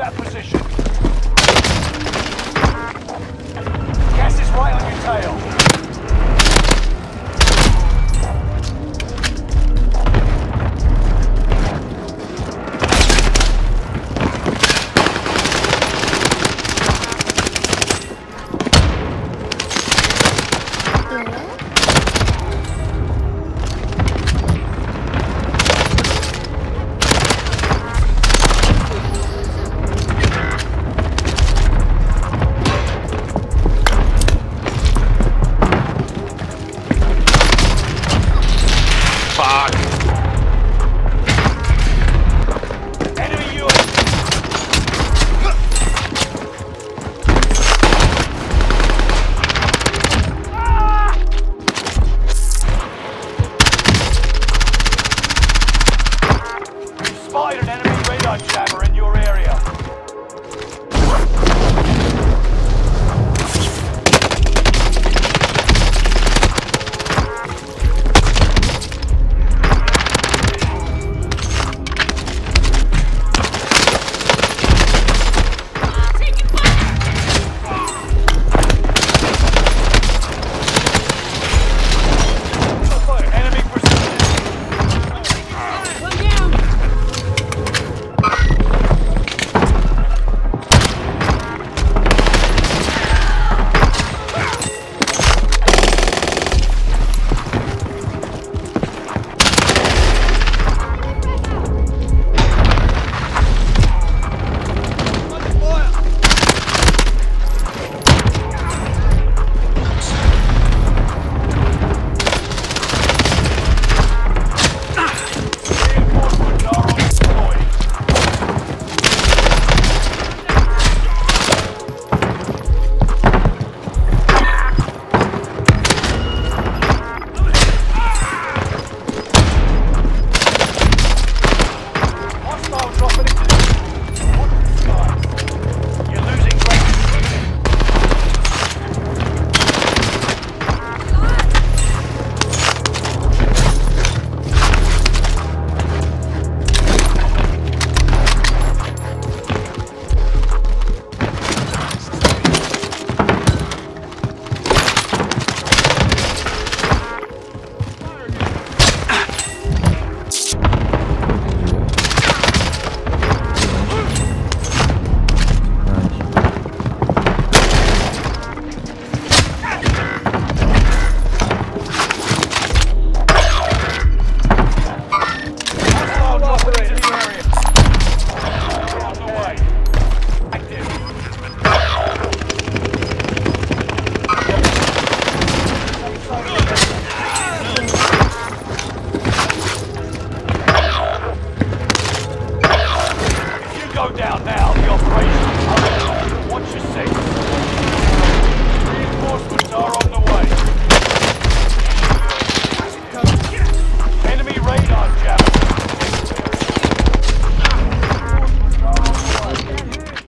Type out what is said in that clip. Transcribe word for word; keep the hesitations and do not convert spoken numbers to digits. that position. Gas is right on your tail. An enemy radar jammer in your area. Go down now, the operation is over. Watch your six.